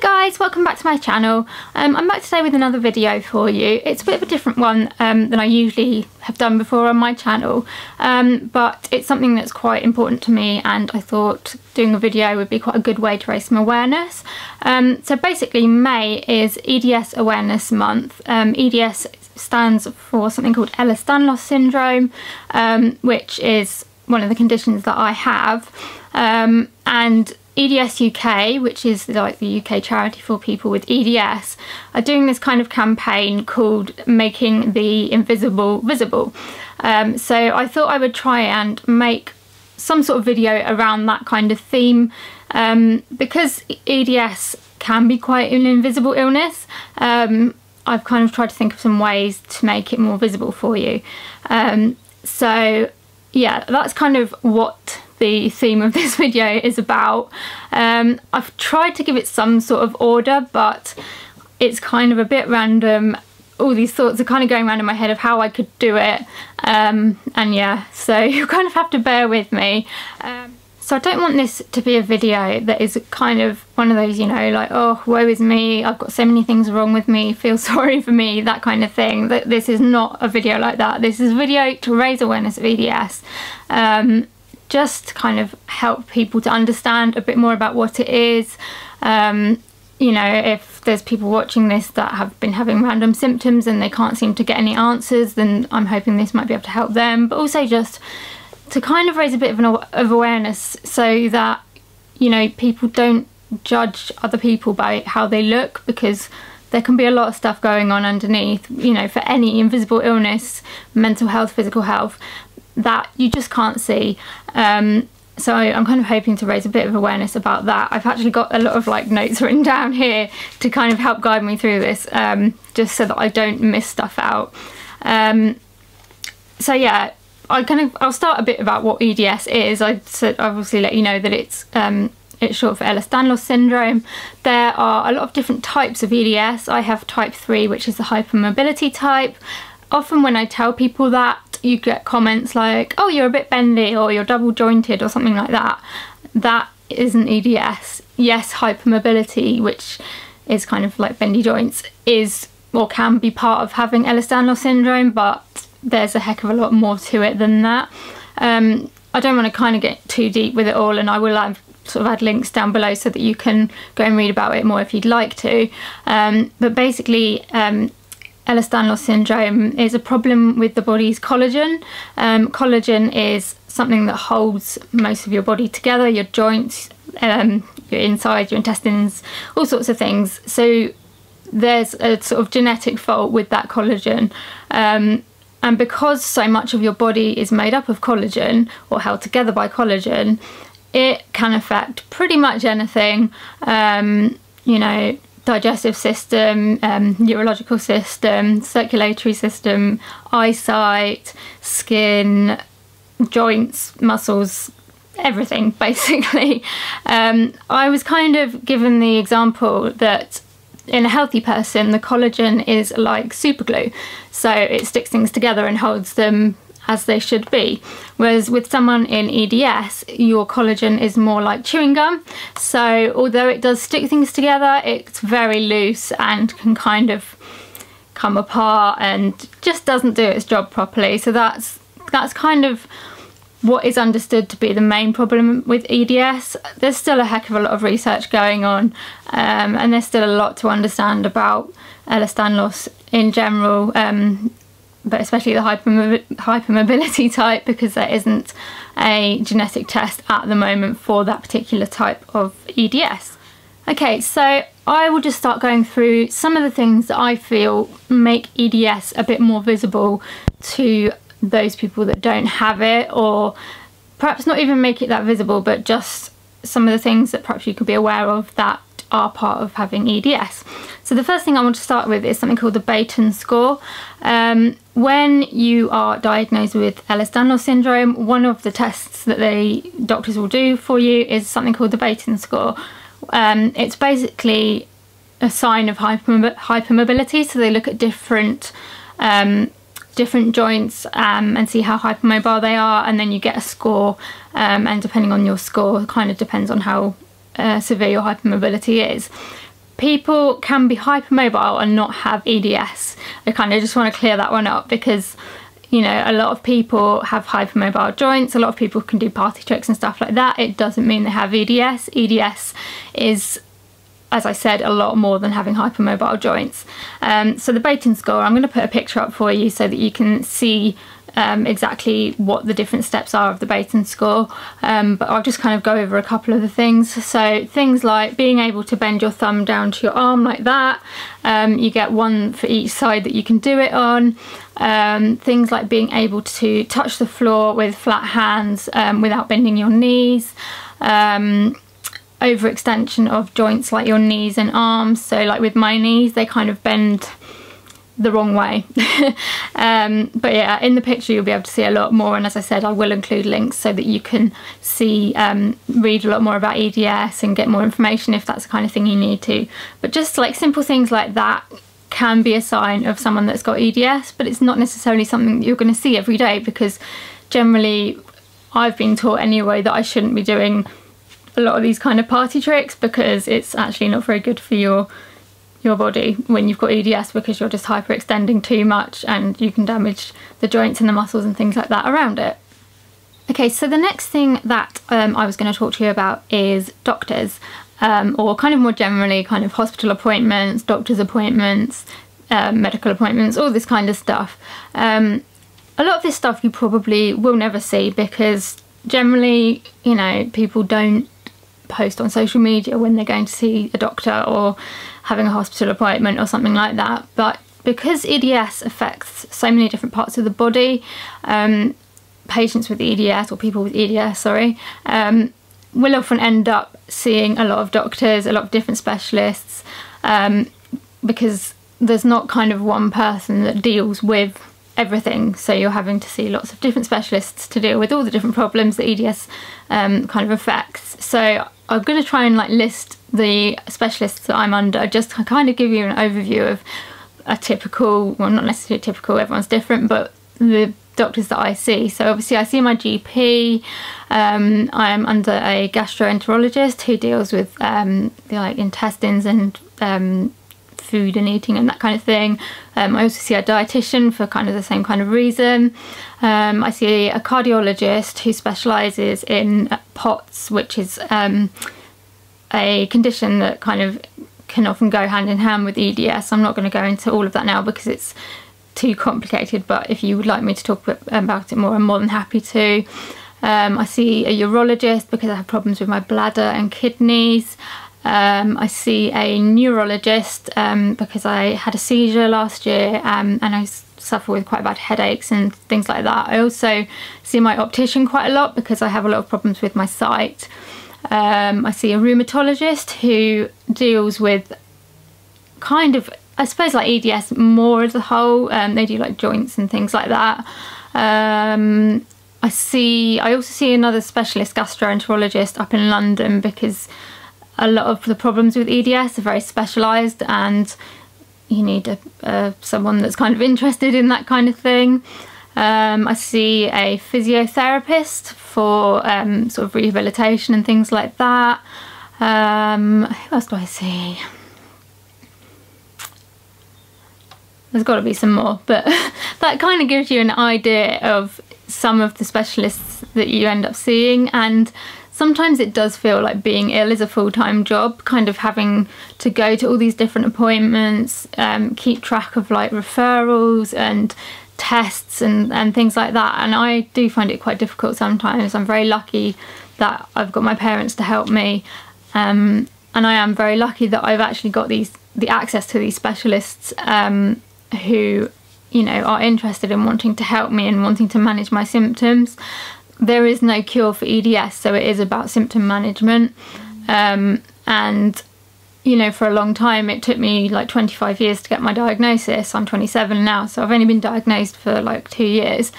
Hi guys, welcome back to my channel. I'm back today with another video for you. It's a bit of a different one than I usually have done before on my channel, but it's something that's quite important to me, and I thought doing a video would be quite a good way to raise some awareness. So basically May is EDS Awareness Month. EDS stands for something called Ehlers-Danlos Syndrome, which is one of the conditions that I have, and EDS UK, which is like the UK charity for people with EDS, are doing this kind of campaign called Making the Invisible Visible. So I thought I would try and make some sort of video around that kind of theme, because EDS can be quite an invisible illness. I've kind of tried to think of some ways to make it more visible for you. So yeah, that's kind of what the theme of this video is about. I've tried to give it some sort of order, but it's kind of a bit random. All these thoughts are kind of going around in my head of how I could do it, and yeah, so you kind of have to bear with me. So I don't want this to be a video that is kind of one of those, you know, like, oh, woe is me, I've got so many things wrong with me, feel sorry for me, that kind of thing. That this is not a video like that. This is a video to raise awareness of EDS, just to kind of help people to understand a bit more about what it is. You know, if there's people watching this that have been having random symptoms and they can't seem to get any answers, then I'm hoping this might be able to help them, but also just to kind of raise a bit of awareness so that, you know, people don't judge other people by how they look, because there can be a lot of stuff going on underneath, you know, for any invisible illness, mental health, physical health, that you just can't see. So I'm kind of hoping to raise a bit of awareness about that. I've actually got a lot of like notes written down here to kind of help guide me through this, just so that I don't miss stuff out. So yeah, I'll start a bit about what EDS is. I obviously let you know that it's short for Ehlers-Danlos Syndrome. There are a lot of different types of EDS. I have type 3, which is the hypermobility type. Often when I tell people that, you get comments like, oh, you're a bit bendy, or you're double jointed, or something like that. That isn't EDS. Yes, hypermobility, which is kind of like bendy joints, is or can be part of having Ehlers-Danlos Syndrome, but there's a heck of a lot more to it than that. I don't want to kind of get too deep with it all, and I will add links down below so that you can go and read about it more if you'd like to. But basically, Ehlers-Danlos Syndrome is a problem with the body's collagen. Collagen is something that holds most of your body together, your joints, your insides, your intestines, all sorts of things. So there's a sort of genetic fault with that collagen. And because so much of your body is made up of collagen, or held together by collagen, it can affect pretty much anything, you know, digestive system, neurological system, circulatory system, eyesight, skin, joints, muscles, everything basically. I was kind of given the example that in a healthy person, the collagen is like superglue, so it sticks things together and holds them as they should be. Whereas with someone in EDS, your collagen is more like chewing gum. So although it does stick things together, it's very loose and can kind of come apart and just doesn't do its job properly. So that's kind of what is understood to be the main problem with EDS. There's still a heck of a lot of research going on, and there's still a lot to understand about Ehlers-Danlos in general, but especially the hypermobility type, because there isn't a genetic test at the moment for that particular type of EDS. Okay, so I will just start going through some of the things that I feel make EDS a bit more visible to those people that don't have it, or perhaps not even make it that visible, but just some of the things that perhaps you could be aware of that are part of having EDS. So the first thing I want to start with is something called the Beighton score. When you are diagnosed with Ehlers-Danlos Syndrome, one of the tests that the doctors will do for you is something called the Beighton score. It's basically a sign of hypermobility, so they look at different joints and see how hypermobile they are, and then you get a score, and depending on your score, kind of depends on how severe your hypermobility is. people can be hypermobile and not have EDS. I kind of just want to clear that one up because, you know, a lot of people have hypermobile joints, a lot of people can do party tricks and stuff like that. It doesn't mean they have EDS. EDS is, as I said, a lot more than having hypermobile joints. So the Beighton score, I'm going to put a picture up for you so that you can see exactly what the different steps are of the Beighton score, but I'll just kind of go over a couple of the things. So things like being able to bend your thumb down to your arm like that, you get one for each side that you can do it on. Things like being able to touch the floor with flat hands without bending your knees. Overextension of joints like your knees and arms. So like with my knees, they kind of bend the wrong way. But yeah, in the picture you'll be able to see a lot more, and as I said, I will include links so that you can see, read a lot more about EDS and get more information if that's the kind of thing you need to. But just like simple things like that can be a sign of someone that's got EDS, but it's not necessarily something that you're going to see every day, because generally I've been taught anyway that I shouldn't be doing a lot of these kind of party tricks because it's actually not very good for your body when you've got EDS, because you're just hyperextending too much and you can damage the joints and the muscles and things like that around it. Okay, so the next thing that I was going to talk to you about is doctors, or kind of more generally kind of hospital appointments, doctor's appointments, medical appointments, all this kind of stuff. A lot of this stuff you probably will never see because generally, you know, people don't post on social media when they're going to see a doctor or having a hospital appointment or something like that. But because EDS affects so many different parts of the body, patients with EDS, or people with EDS, sorry, will often end up seeing a lot of doctors, a lot of different specialists, because there's not kind of one person that deals with everything, so you're having to see lots of different specialists to deal with all the different problems that EDS kind of affects. So I'm going to try and like list the specialists that I'm under, just to kind of give you an overview of a typical, well, not necessarily typical, everyone's different, but the doctors that I see. So obviously I see my GP. I am under a gastroenterologist who deals with like intestines and food and eating and that kind of thing. I also see a dietitian for kind of the same kind of reason. I see a cardiologist who specialises in POTS, which is a condition that kind of can often go hand in hand with EDS. I'm not going to go into all of that now because it's too complicated, but if you would like me to talk about it more, I'm more than happy to. I see a urologist because I have problems with my bladder and kidneys. I see a neurologist because I had a seizure last year and I suffer with quite bad headaches and things like that. I also see my optician quite a lot because I have a lot of problems with my sight. I see a rheumatologist who deals with kind of, I suppose, like EDS more as a whole. They do like joints and things like that. I also see another specialist gastroenterologist up in London because a lot of the problems with EDS are very specialised and you need someone that's kind of interested in that kind of thing. I see a physiotherapist for sort of rehabilitation and things like that. Who else do I see? There's got to be some more, but that kind of gives you an idea of some of the specialists that you end up seeing. And sometimes it does feel like being ill is a full-time job, kind of having to go to all these different appointments, keep track of like referrals and tests and things like that. And I do find it quite difficult sometimes. I'm very lucky that I've got my parents to help me. And I am very lucky that I've actually got the access to these specialists who, you know, are interested in wanting to help me and wanting to manage my symptoms. There is no cure for EDS, so it is about symptom management. And, you know, for a long time, it took me like 25 years to get my diagnosis. I'm 27 now, so I've only been diagnosed for like 2 years.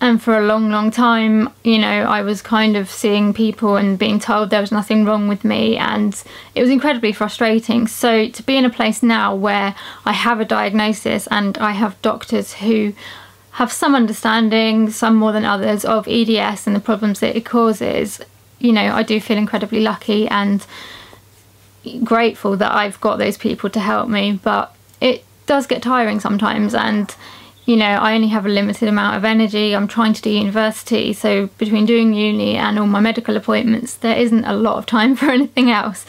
And for a long, long time, you know, I was kind of seeing people and being told there was nothing wrong with me, and it was incredibly frustrating. So to be in a place now where I have a diagnosis and I have doctors who have some understanding, some more than others, of EDS and the problems that it causes, you know, I do feel incredibly lucky. And, grateful that I've got those people to help me, but it does get tiring sometimes, and you know, I only have a limited amount of energy. I'm trying to do university, so between doing uni and all my medical appointments, there isn't a lot of time for anything else.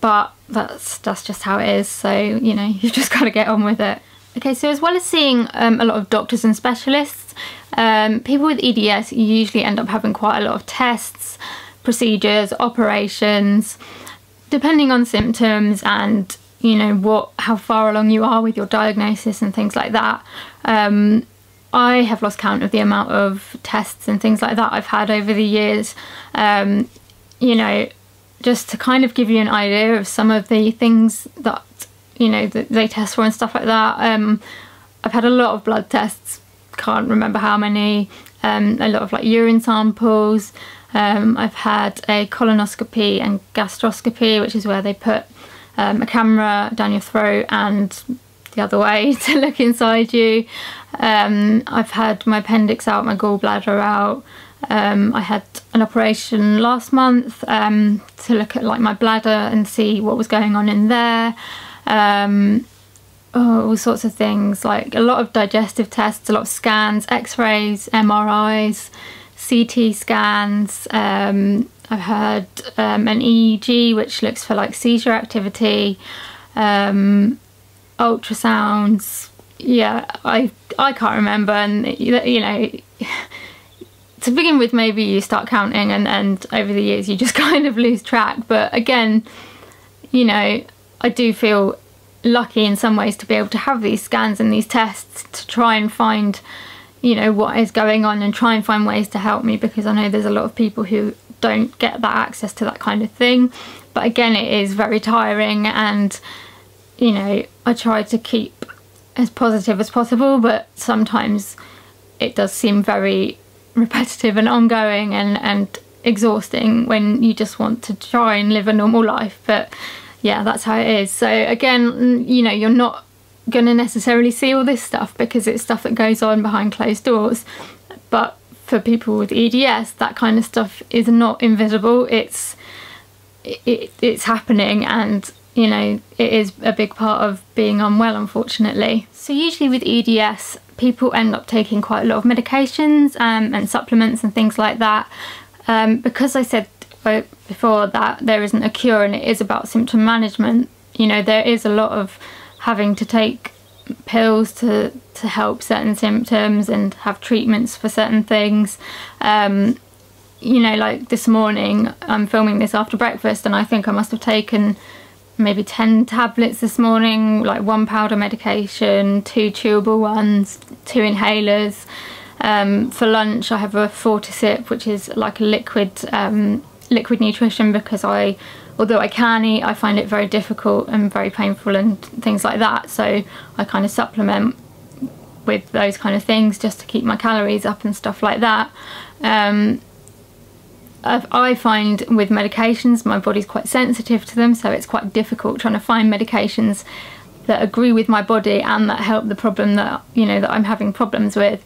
But that's just how it is, so you know, you've just got to get on with it. Okay, so as well as seeing a lot of doctors and specialists, people with EDS usually end up having quite a lot of tests, procedures, operations, depending on symptoms and you know how far along you are with your diagnosis and things like that. I have lost count of the amount of tests and things like that I've had over the years. You know, just to kind of give you an idea of some of the things that you know that they test for and stuff like that. I've had a lot of blood tests, can't remember how many, a lot of like urine samples. I've had a colonoscopy and gastroscopy, which is where they put a camera down your throat and the other way to look inside you. I've had my appendix out, my gallbladder out. I had an operation last month to look at like my bladder and see what was going on in there. All sorts of things, like a lot of digestive tests, a lot of scans, x-rays, MRIs, CT scans. I've had an EEG, which looks for like seizure activity, ultrasounds. Yeah, I can't remember, and you know, to begin with maybe you start counting and over the years you just kind of lose track. But again, you know, I do feel lucky in some ways to be able to have these scans and these tests to try and find, you know, what is going on and try and find ways to help me, because I know there's a lot of people who don't get that access to that kind of thing. But again, it is very tiring, and you know, I try to keep as positive as possible, but sometimes it does seem very repetitive and ongoing and exhausting when you just want to try and live a normal life. But yeah, that's how it is. So again, you know, you're not going to necessarily see all this stuff because it's stuff that goes on behind closed doors. But for people with EDS, that kind of stuff is not invisible. It's happening, and you know, it is a big part of being unwell, unfortunately. So usually with EDS, people end up taking quite a lot of medications and supplements and things like that, because I said before that there isn't a cure and it is about symptom management. You know, there is a lot of having to take pills to help certain symptoms and have treatments for certain things. You know, like this morning, I'm filming this after breakfast, and I think I must have taken maybe 10 tablets this morning, like 1 powder medication, 2 chewable ones, 2 inhalers. For lunch, I have a Fortisip, which is like a liquid nutrition, because although I can eat, I find it very difficult and very painful and things like that, so I kind of supplement with those kind of things just to keep my calories up and stuff like that. I find with medications my body's quite sensitive to them, so it's quite difficult trying to find medications that agree with my body and that help the problem that, you know, that I'm having problems with.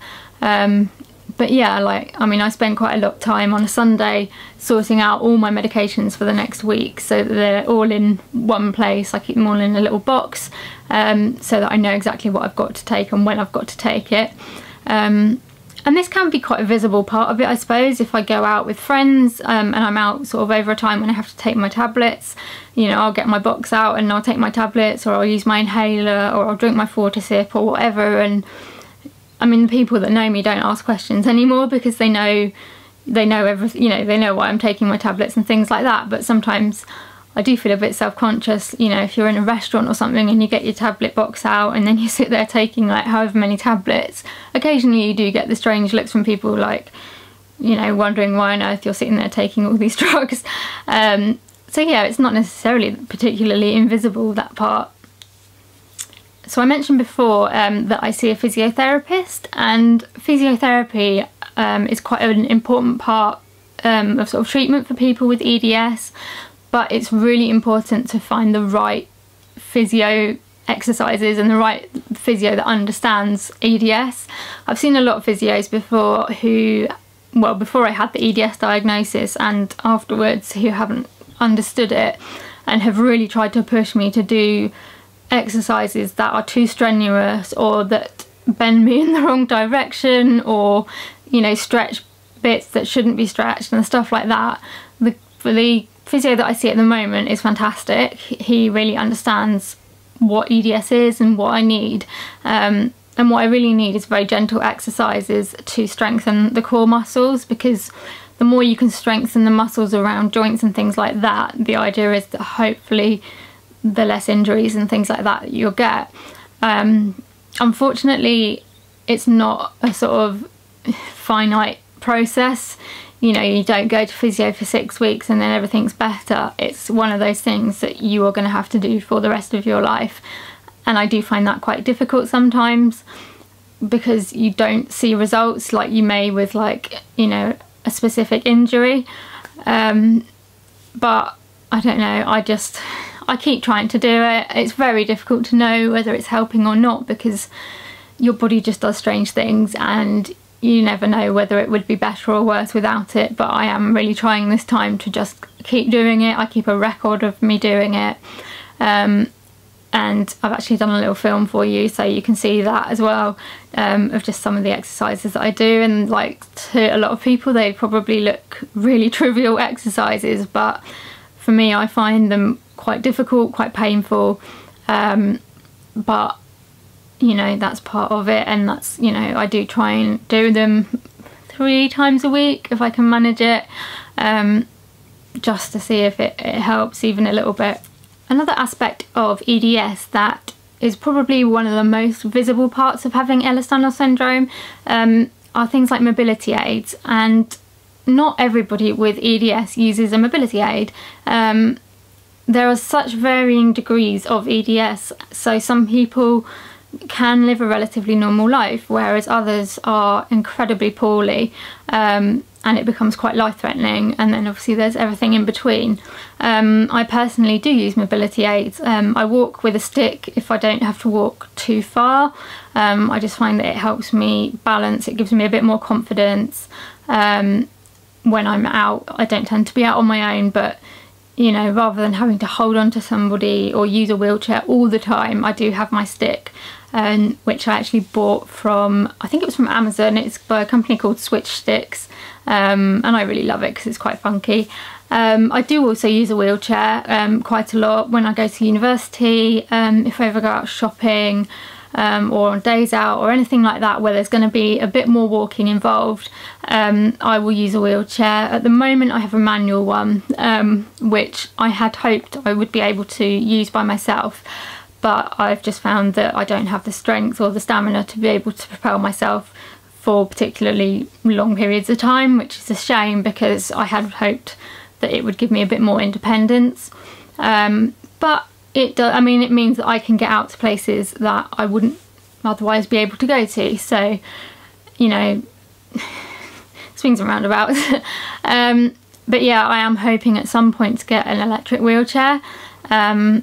But yeah, like, I mean, I spend quite a lot of time on a Sunday sorting out all my medications for the next week so that they're all in one place. I keep them all in a little box, so that I know exactly what I've got to take and when I've got to take it. And this can be quite a visible part of it, I suppose. If I go out with friends and I'm out sort of over a time when I have to take my tablets, you know, I'll get my box out and I'll take my tablets, or I'll use my inhaler, or I'll drink my Fortisip or whatever. And I mean, the people that know me don't ask questions anymore because they know everything, you know, they know why I'm taking my tablets and things like that. But sometimes I do feel a bit self-conscious, you know, if you're in a restaurant or something and you get your tablet box out and then you sit there taking like however many tablets. Occasionally you do get the strange looks from people, like, you know, wondering why on earth you're sitting there taking all these drugs. So yeah, it's not necessarily particularly invisible, that part. So I mentioned before that I see a physiotherapist, and physiotherapy is quite an important part of sort of treatment for people with EDS, but it's really important to find the right physio exercises and the right physio that understands EDS. I've seen a lot of physios before who, well, before I had the EDS diagnosis and afterwards, who haven't understood it. and have really tried to push me to do exercises that are too strenuous or that bend me in the wrong direction, or, you know, stretch bits that shouldn't be stretched and stuff like that. The physio that I see at the moment is fantastic. He really understands what EDS is and what I need, and what I really need is very gentle exercises to strengthen the core muscles, because the more you can strengthen the muscles around joints and things like that, the idea is that hopefully the less injuries and things like that you'll get. Unfortunately, it's not a sort of finite process. You know, you don't go to physio for 6 weeks and then everything's better. It's one of those things that you are going to have to do for the rest of your life. And I do find that quite difficult sometimes, because you don't see results like you may with, like, you know, a specific injury. But I don't know, I keep trying to do it. It's very difficult to know whether it's helping or not, because your body just does strange things and you never know whether it would be better or worse without it. But I am really trying this time to just keep doing it. I keep a record of me doing it, and I've actually done a little film for you so you can see that as well, of just some of the exercises that I do. And like, to a lot of people they probably look really trivial exercises, but for me I find them quite difficult, quite painful, but you know, that's part of it. And that's, you know, I do try and do them 3 times a week if I can manage it, just to see if it helps even a little bit. Another aspect of EDS that is probably one of the most visible parts of having Ehlers-Danlos syndrome are things like mobility aids, and not everybody with EDS uses a mobility aid. There are such varying degrees of EDS, so some people can live a relatively normal life, whereas others are incredibly poorly, and it becomes quite life-threatening, and then obviously there's everything in between. I personally do use mobility aids. I walk with a stick if I don't have to walk too far. I just find that it helps me balance, it gives me a bit more confidence. When I'm out, I don't tend to be out on my own, but you know, rather than having to hold on to somebody or use a wheelchair all the time, I do have my stick, which I actually bought from, I think it was from Amazon. It's by a company called Switch Sticks, and I really love it because it's quite funky. I do also use a wheelchair quite a lot when I go to university, if I ever go out shopping, or on days out or anything like that where there's going to be a bit more walking involved, I will use a wheelchair. At the moment I have a manual one, which I had hoped I would be able to use by myself, but I've just found that I don't have the strength or the stamina to be able to propel myself for particularly long periods of time, which is a shame because I had hoped that it would give me a bit more independence. But it does, I mean, it means that I can get out to places that I wouldn't otherwise be able to go to, so, you know, swings and roundabouts. But yeah, I am hoping at some point to get an electric wheelchair, and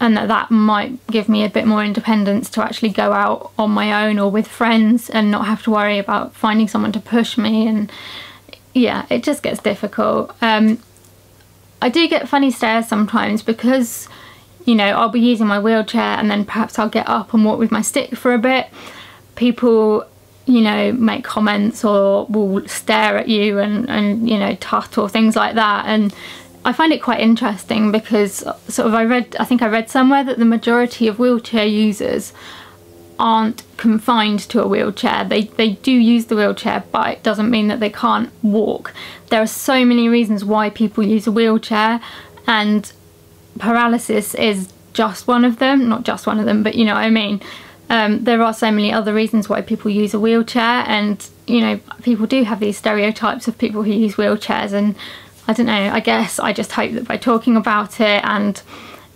that might give me a bit more independence to actually go out on my own or with friends and not have to worry about finding someone to push me. And yeah, it just gets difficult. I do get funny stares sometimes because, you know, I'll be using my wheelchair and then perhaps I'll get up and walk with my stick for a bit. People, you know, make comments or will stare at you and you know, tut or things like that. And I find it quite interesting because sort of I think I read somewhere that the majority of wheelchair users aren't confined to a wheelchair. They do use the wheelchair, but it doesn't mean that they can't walk. There are so many reasons why people use a wheelchair, and paralysis is just one of them. Not just one of them, but you know what I mean. There are so many other reasons why people use a wheelchair, and you know, people do have these stereotypes of people who use wheelchairs, and I don't know, I guess I just hope that by talking about it and,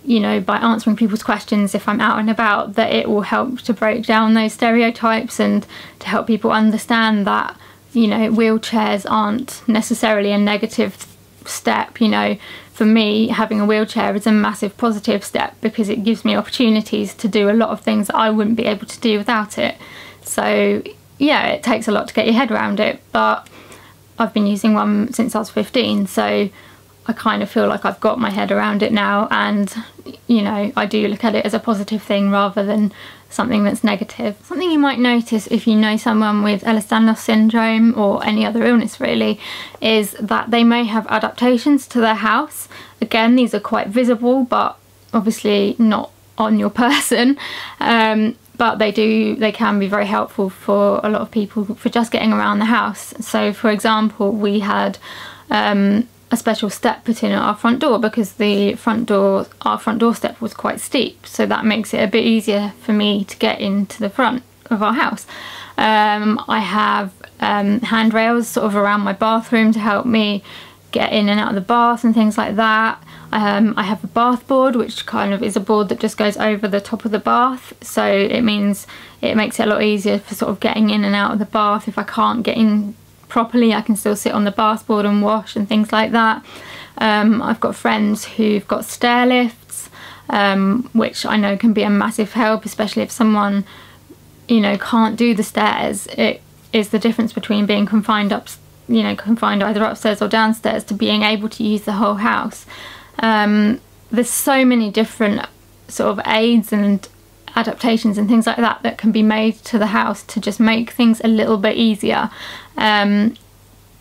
you know, by answering people's questions if I'm out and about, that it will help to break down those stereotypes and to help people understand that, you know, wheelchairs aren't necessarily a negative step. You know, for me, having a wheelchair is a massive positive step because it gives me opportunities to do a lot of things that I wouldn't be able to do without it. So yeah, it takes a lot to get your head around it, but I've been using one since I was 15, so I I kind of feel like I've got my head around it now, and you know, I do look at it as a positive thing rather than something that's negative. Something you might notice if you know someone with Ehlers-Danlos syndrome or any other illness really is that they may have adaptations to their house. Again, these are quite visible but obviously not on your person, but they can be very helpful for a lot of people for just getting around the house. So for example, we had a special step put in at our front door because the front door, our front door step was quite steep, so that makes it a bit easier for me to get into the front of our house. I have handrails sort of around my bathroom to help me get in and out of the bath and things like that. I have a bath board, which kind of is a board that just goes over the top of the bath, so it means it makes it a lot easier for sort of getting in and out of the bath. If I can't get in properly, I can still sit on the bath board and wash and things like that. I've got friends who've got stair lifts, which I know can be a massive help, especially if someone, you know, can't do the stairs. It is the difference between being confined up, you know, confined either upstairs or downstairs, to being able to use the whole house. There's so many different sort of aids and adaptations and things like that that can be made to the house to just make things a little bit easier. And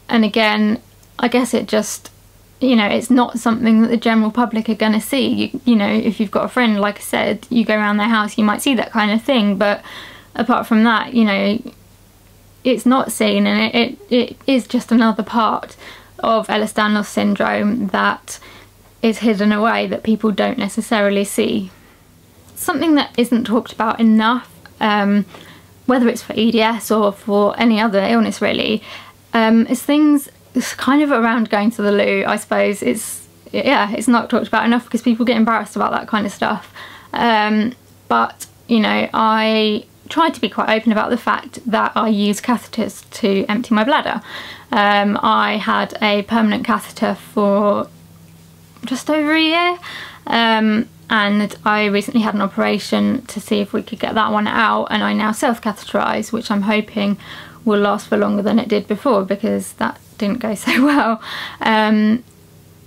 again, I guess it just, you know, it's not something that the general public are going to see. You know, if you've got a friend, like I said, you go around their house, you might see that kind of thing, but apart from that, you know, it's not seen, and it is just another part of Ehlers-Danlos syndrome that is hidden away that people don't necessarily see. Something that isn't talked about enough, whether it's for EDS or for any other illness really, is things kind of around going to the loo, I suppose. It's not talked about enough because people get embarrassed about that kind of stuff. But, you know, I try to be quite open about the fact that I use catheters to empty my bladder. I had a permanent catheter for just over a year. And I recently had an operation to see if we could get that one out, and I now self-catheterise, which I'm hoping will last for longer than it did before, because that didn't go so well. And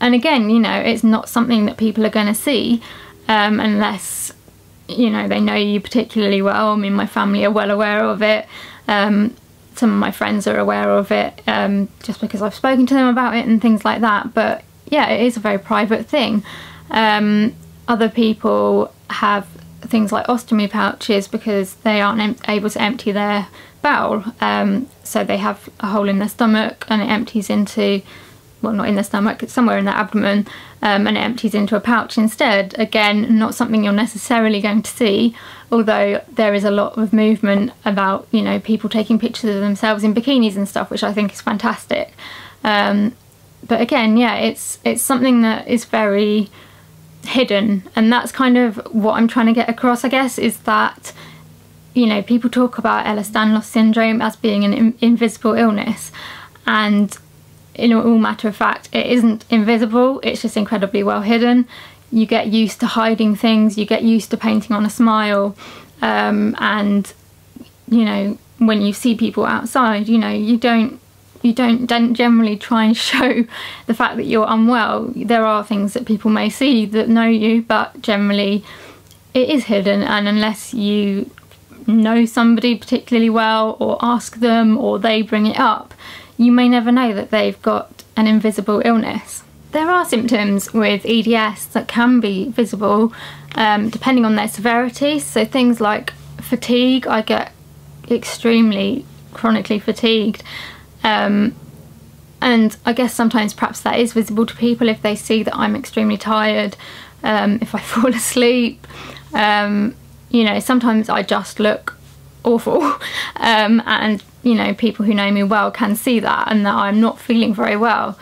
again, you know, it's not something that people are going to see unless, you know, they know you particularly well. I mean, my family are well aware of it. Some of my friends are aware of it just because I've spoken to them about it and things like that. But yeah, it is a very private thing. Other people have things like ostomy pouches because they aren't able to empty their bowel, so they have a hole in their stomach and it empties into, well, not in their stomach, it's somewhere in their abdomen, and it empties into a pouch instead. Again, not something you're necessarily going to see, although there is a lot of movement about, you know, people taking pictures of themselves in bikinis and stuff, which I think is fantastic. But again, yeah, it's something that is very hidden, and that's kind of what I'm trying to get across, I guess, is that, you know, people talk about Ehlers-Danlos syndrome as being an invisible illness, and in all matter of fact, it isn't invisible, it's just incredibly well hidden. You get used to hiding things, you get used to painting on a smile, and, you know, when you see people outside, you know, you don't generally try and show the fact that you're unwell. There are things that people may see that know you, but generally it is hidden, and unless you know somebody particularly well or ask them or they bring it up, you may never know that they've got an invisible illness. There are symptoms with EDS that can be visible depending on their severity, so things like fatigue. I get extremely chronically fatigued. And I guess sometimes perhaps that is visible to people if they see that I'm extremely tired, if I fall asleep, you know, sometimes I just look awful, and, you know, people who know me well can see that and that I'm not feeling very well.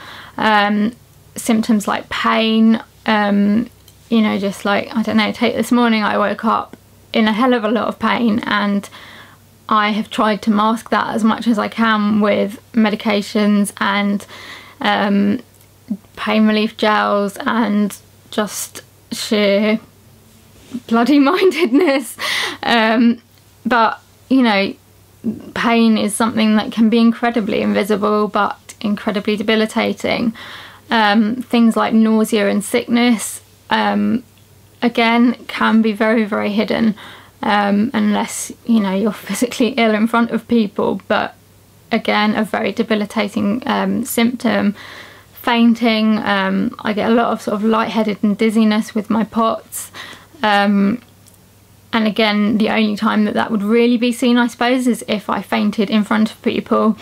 Symptoms like pain, you know, just like, I don't know, take this morning I woke up in a hell of a lot of pain, and I have tried to mask that as much as I can with medications and pain relief gels and just sheer bloody mindedness. But, you know, pain is something that can be incredibly invisible but incredibly debilitating. Things like nausea and sickness, again, can be very, very hidden, unless, you know, you're physically ill in front of people, but again, a very debilitating symptom. Fainting, I get a lot of sort of lightheaded and dizziness with my POTS, and again, the only time that that would really be seen, I suppose, is if I fainted in front of people,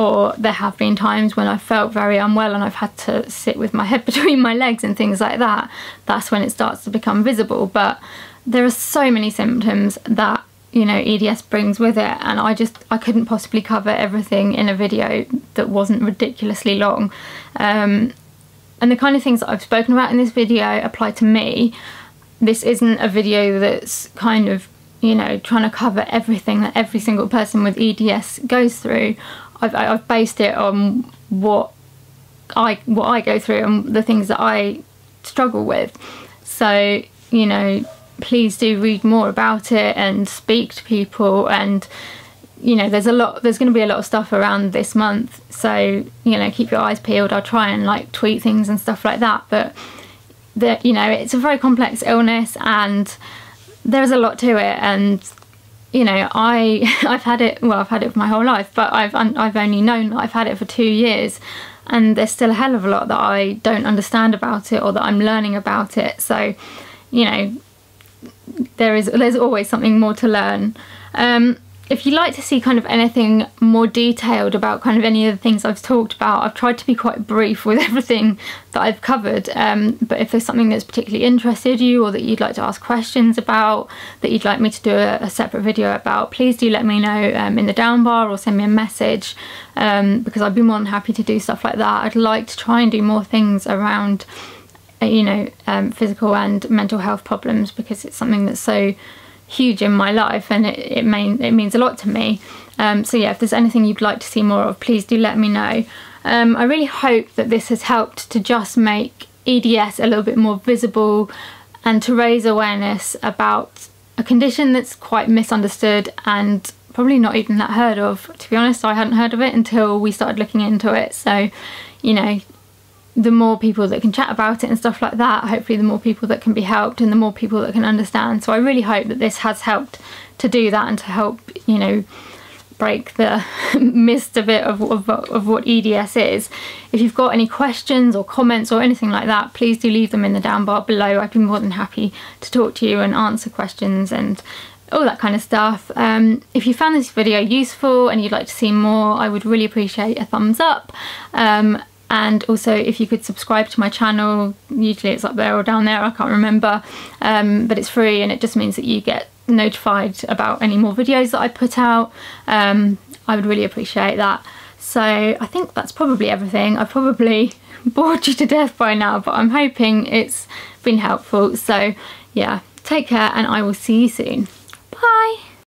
or there have been times when I felt very unwell and I've had to sit with my head between my legs and things like that. That's when it starts to become visible, but there are so many symptoms that, you know, EDS brings with it, and I couldn't possibly cover everything in a video that wasn't ridiculously long. And the kind of things that I've spoken about in this video apply to me. This isn't a video that's kind of, you know, trying to cover everything that every single person with EDS goes through. I've based it on what I go through and the things that I struggle with. So, you know, please do read more about it and speak to people, and, you know, there's going to be a lot of stuff around this month, so, you know, keep your eyes peeled. I'll try and like tweet things and stuff like that, but you know, it's a very complex illness and there's a lot to it, and, you know, I've had it, well, I've had it for my whole life, but I've only known that I've had it for 2 years, and there's still a hell of a lot that I don't understand about it or that I'm learning about it. So, you know, there's always something more to learn. If you'd like to see kind of anything more detailed about kind of any of the things I've talked about, I've tried to be quite brief with everything that I've covered, but if there's something that's particularly interested you or that you'd like to ask questions about, that you'd like me to do a separate video about, please do let me know in the down bar or send me a message, because I'd be more than happy to do stuff like that. I'd like to try and do more things around, you know, physical and mental health problems, because it's something that's so huge in my life, and it means a lot to me. So yeah, if there's anything you'd like to see more of, please do let me know. I really hope that this has helped to just make EDS a little bit more visible and to raise awareness about a condition that's quite misunderstood and probably not even that heard of. To be honest, I hadn't heard of it until we started looking into it, so, you know, the more people that can chat about it and stuff like that, hopefully the more people that can be helped and the more people that can understand. So I really hope that this has helped to do that and to help, you know, break the mist a bit of what EDS is. If you've got any questions or comments or anything like that, please do leave them in the down bar below. I'd be more than happy to talk to you and answer questions and all that kind of stuff. If you found this video useful and you'd like to see more, I would really appreciate a thumbs up. And also, if you could subscribe to my channel, usually it's up there or down there, I can't remember, but it's free and it just means that you get notified about any more videos that I put out. I would really appreciate that. So I think that's probably everything. I've probably bored you to death by now, but I'm hoping it's been helpful. So yeah, take care and I will see you soon. Bye!